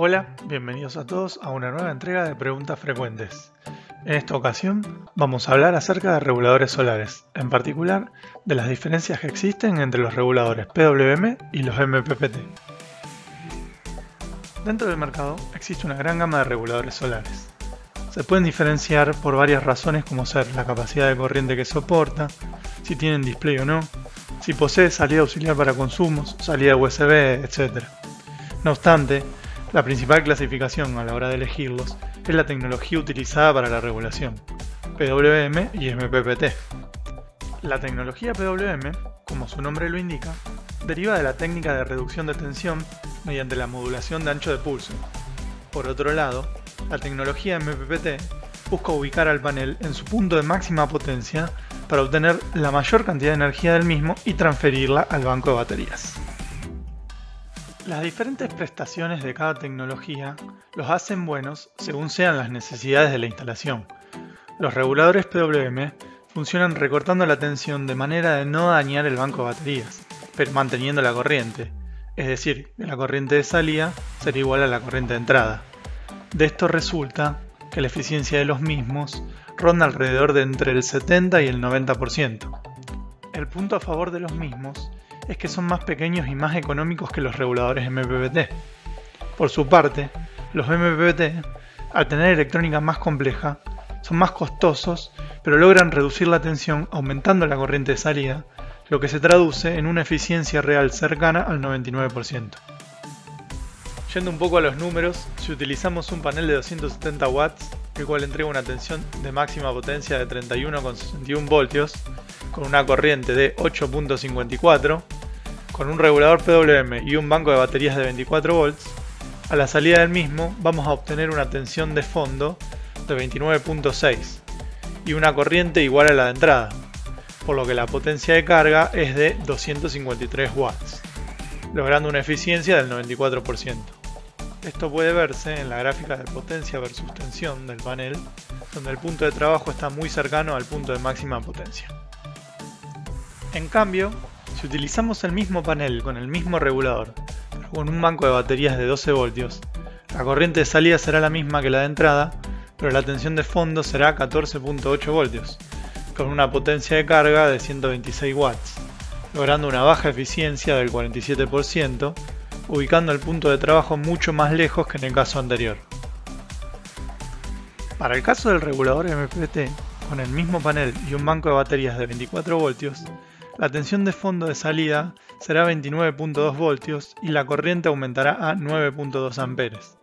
Hola, bienvenidos a todos a una nueva entrega de Preguntas Frecuentes. En esta ocasión vamos a hablar acerca de reguladores solares, en particular de las diferencias que existen entre los reguladores PWM y los MPPT. Dentro del mercado existe una gran gama de reguladores solares. Se pueden diferenciar por varias razones como ser la capacidad de corriente que soporta, si tienen display o no, si posee salida auxiliar para consumos, salida USB, etc. No obstante, la principal clasificación a la hora de elegirlos es la tecnología utilizada para la regulación, PWM y MPPT. La tecnología PWM, como su nombre lo indica, deriva de la técnica de reducción de tensión mediante la modulación de ancho de pulso. Por otro lado, la tecnología MPPT busca ubicar al panel en su punto de máxima potencia para obtener la mayor cantidad de energía del mismo y transferirla al banco de baterías. Las diferentes prestaciones de cada tecnología los hacen buenos según sean las necesidades de la instalación. Los reguladores PWM funcionan recortando la tensión de manera de no dañar el banco de baterías, pero manteniendo la corriente, es decir, que la corriente de salida será igual a la corriente de entrada. De esto resulta que la eficiencia de los mismos ronda alrededor de entre el 70 y el 90%. El punto a favor de los mismos es que son más pequeños y más económicos que los reguladores MPPT. Por su parte, los MPPT, al tener electrónica más compleja, son más costosos, pero logran reducir la tensión aumentando la corriente de salida, lo que se traduce en una eficiencia real cercana al 99%. Yendo un poco a los números, si utilizamos un panel de 270 watts, el cual entrega una tensión de máxima potencia de 31,61 voltios, con una corriente de 8.54, con un regulador PWM y un banco de baterías de 24 volts, a la salida del mismo vamos a obtener una tensión de fondo de 29.6 y una corriente igual a la de entrada, por lo que la potencia de carga es de 253 watts, logrando una eficiencia del 94%. Esto puede verse en la gráfica de potencia versus tensión del panel, donde el punto de trabajo está muy cercano al punto de máxima potencia. En cambio, si utilizamos el mismo panel con el mismo regulador, pero con un banco de baterías de 12 voltios, la corriente de salida será la misma que la de entrada, pero la tensión de fondo será 14.8 voltios, con una potencia de carga de 126 watts, logrando una baja eficiencia del 47%, ubicando el punto de trabajo mucho más lejos que en el caso anterior. Para el caso del regulador MPPT, con el mismo panel y un banco de baterías de 24 voltios, la tensión de fondo de salida será 29.2 voltios y la corriente aumentará a 9.2 amperes,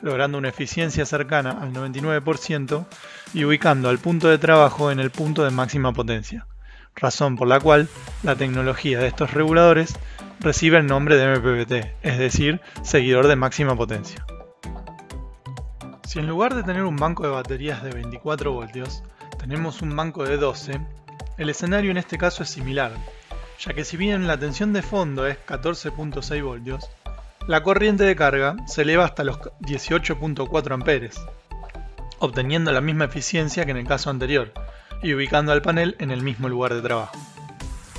logrando una eficiencia cercana al 99% y ubicando al punto de trabajo en el punto de máxima potencia, razón por la cual la tecnología de estos reguladores recibe el nombre de MPPT, es decir, seguidor de máxima potencia. Si en lugar de tener un banco de baterías de 24 voltios, tenemos un banco de 12, el escenario en este caso es similar, ya que si bien la tensión de fondo es 14.6 voltios, la corriente de carga se eleva hasta los 18.4 amperes, obteniendo la misma eficiencia que en el caso anterior y ubicando al panel en el mismo lugar de trabajo.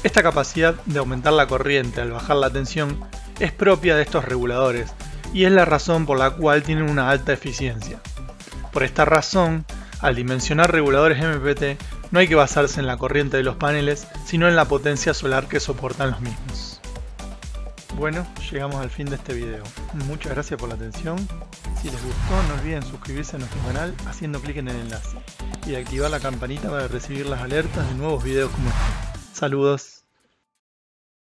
Esta capacidad de aumentar la corriente al bajar la tensión es propia de estos reguladores y es la razón por la cual tienen una alta eficiencia. Por esta razón, al dimensionar reguladores MPPT, no hay que basarse en la corriente de los paneles, sino en la potencia solar que soportan los mismos. Bueno, llegamos al fin de este video. Muchas gracias por la atención. Si les gustó, no olviden suscribirse a nuestro canal haciendo clic en el enlace y de activar la campanita para recibir las alertas de nuevos videos como este. Saludos.